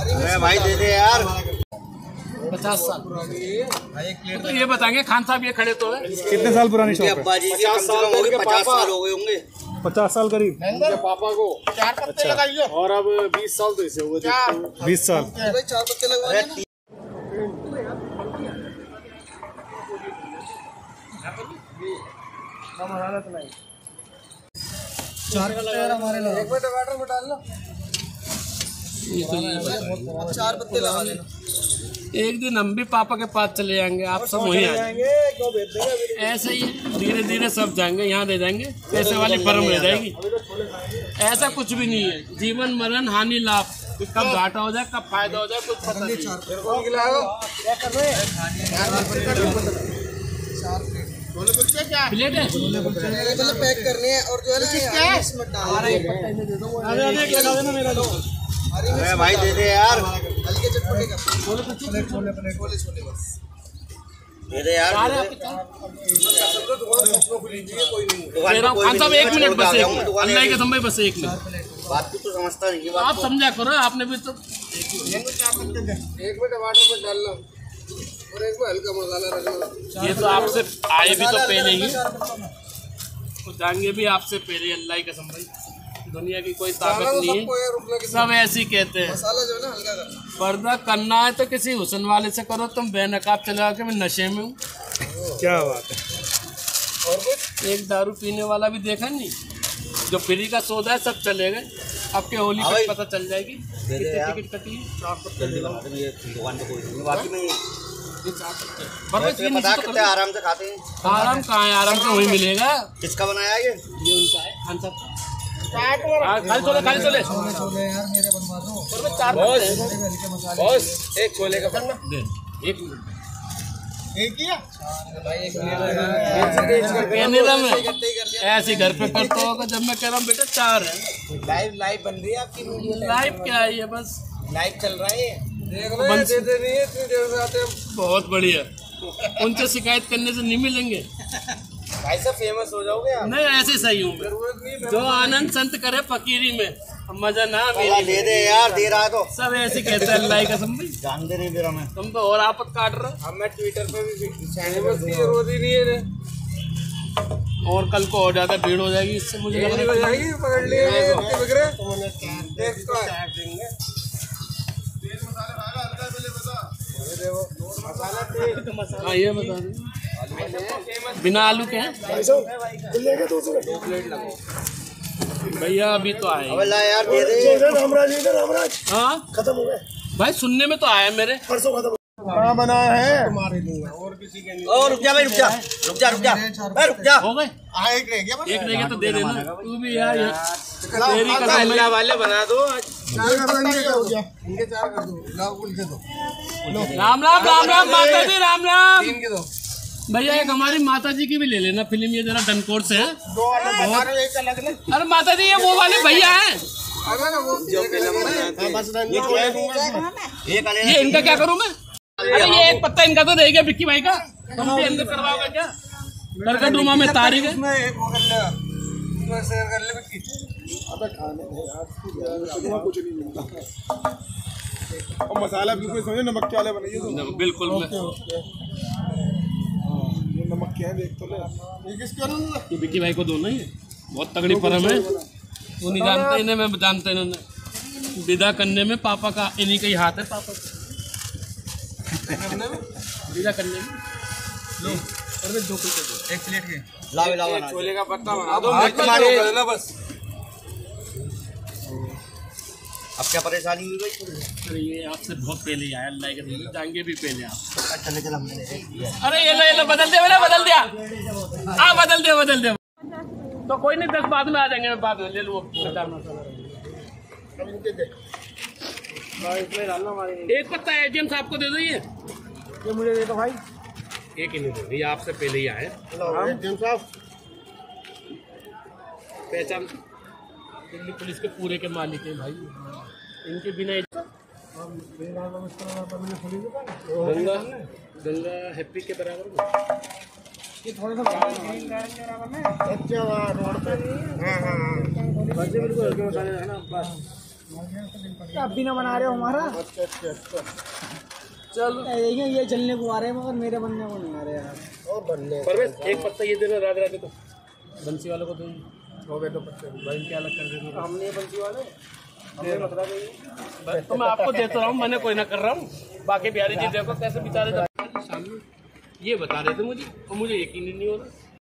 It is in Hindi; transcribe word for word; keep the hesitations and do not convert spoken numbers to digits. अरे भाई दे दे यार, पचास साल पुरानी। तो ये बताएंगे खान साहब, ये खड़े तो है कितने साल पुरानी शॉप है? पचास साल हो गए, पचास साल हो गए होंगे, पचास साल करीब पापा को। चार पत्ते लगाइए और अब बीस साल तो इसे हुए, बीस साल चार पत्ते लगवाए। चार का लगा हमारे लिए, एक मिनट बैटर में डाल लो, चार पत्ते लगा लेना। एक दिन हम भी पापा के पास चले जाएंगे, आप सब वहीं आ जाएंगे। ऐसे ही धीरे धीरे सब जाएंगे, यहाँ दे जाएंगे, पैसे वाली फर्म रह जाएगी। ऐसा कुछ भी नहीं है, जीवन मरण हानि लाभ, कब घाटा हो जाए कब फायदा हो जाए कुछ पता नहीं। पैक करने हैं और जो है अरे भाई दे दे यार, हल्के चटपटे का छोले छोले अपने छोले छोले बस दे दे यार। खान साहब एक मिनट बस, अल्लाह के समय बस एक मिनट, बात को तो समझता नहीं है, आप समझा करो। आपने भी तो एक मिनट वाटर में डाल लो और एक हल्का मसाला रख लो। ये तो आपसे आए भी तो पहले ही और जाएंगे भी आपसे पहले, अल्लाह के समय दुनिया की कोई ताकत नहीं है, सब ऐसी कहते हैं। पर्दा करना है तो किसी हुसन वाले से करो, तुम बेनकाब चला के मैं नशे में हूँ। क्या बात है, और कुछ एक दारू पीने वाला भी देखा नहीं, जो फ्री का सौदा है सब चले गए। आपके होली पर पता चल जाएगी टिकट कटी है। आराम से खाते हैं, आराम कहाँ है, आराम से वही मिलेगा। किसका बनाया ये? ये उनका है खान साहब का। खाली छोले, खाली छोले छोले यार मेरे बनवा दो। बस एक छोले का करना, एक एक किया ऐसे घर पे करता होगा। जब मैं कह रहा हूँ बेटा चार है, लाइव लाइव बन रही है आपकी वीडियो। लाइव क्या है ये? बस लाइव चल रहा है, देख लो। बनते नहीं है इतनी देर से आते हैं, बहुत बढ़िया। उनसे शिकायत करने से नहीं मिलेंगे भाई साहब, फेमस हो जाओगे आप। नहीं ऐसे सही हूँ, जो आनंद संत करे फकीरी में मजा ना मेरी। दे दे यार, दे रहा तो सब ऐसे कहते हैं, अल्लाह का कसम। जान दे रही मेरा में तुम तो और आपत काट रहे हो। अब मैं ट्विटर पे भी फेमस रोज ही नहीं है, और कल को हो जाता भीड़ हो जाएगी, इससे मुझे पकड़ लिए बिना आलू के हैं भैया। अभी तो आए हाँ, खत्म हो गए भाई, सुनने में तो आया मेरे परसों खत्म। कहाँ बना है तुम्हारे लिए और किसी के लिए? और रुक जा भाई, रुक जा रुक जा रुक जा भाई, रुक जा। हो गए, एक रह गया, एक रह गया तो दे देना तू भी यार। अल्लाह वाले बना दो, इनके चार कर दो। राम राम राम राम माता जी, राम राम भैया। एक हमारी माता जी की भी ले लेना फिल्म, ये जरा डनकोट से है बहुत। अरे माता जी ये वो वाले भैया है, ये इनका क्या करूँ मैं? अरे ये एक पत्ता इनका तो रहेगा, बिक्की भाई का तुम भी अंदर करवाओगे क्या? करकटुमा में तारीख है, मसाला बिल्कुल नमक के वाले बनाइए बिल्कुल। नमक क्या है देख तो ले, ये किसका है? ये बिक्की भाई को दोनों ही है, बहुत तगड़ी फर्म है। वो नहीं जानते इन्हें, मैं जानता इन्होंने विदा करने में पापा का, इन्हीं का ही हाथ है पापा का विदा करने में। लो और मैं दो प्लेट दो, एक प्लेट के लाओ लाओ छोले का पत्ता बना दो, मैं कर लेना बस। अब क्या परेशानी हुई भाई? ये आपसे बहुत पहले आया, अल्लाह के जाएंगे भी पहले आप। चले चल हमने, अरे ये लो ये लो, बदल दे मैंने, बदल दिया हाँ, बदल दे बदल दे। तो कोई नहीं, दस बाद में आ जाएंगे, मैं बाद में ले लूँ। एक पत्ता एजीएम साहब को दे दो, ये ये मुझे दे दो भाई। एक ही नहीं दे, ये आपसे पहले ही आए एजीएम साहब। पहचान दिल्ली पुलिस के पूरे के मालिक हैं भाई, इनके बिना गंगा गंगा हैप्पी के बराबर। ये थोड़ा सा रोड पे हाँ हाँ हाँ बिल्कुल, है ना बस। अब भी ना बना रहे हो हमारा। चल देखिए ये जलने को आ रहे हैं मगर मेरे बनने को नहीं आ रहे यार। और बनने परवेश एक पत्ता ये दे दो रात रात को बंसी वालों को। तुम हो गए तो पत्ते भाई इनके अलग कर देंगे। हमने बंसी वाले हमने बता दिया। तो मैं आपको देता रहा हूँ, मैंने कोई ना कर रहा हूँ। बाकी बिहारी जी देखो कैसे बेचारे सामने ये बता रहे थे मुझे और मुझे यकीन नहीं हो रहा।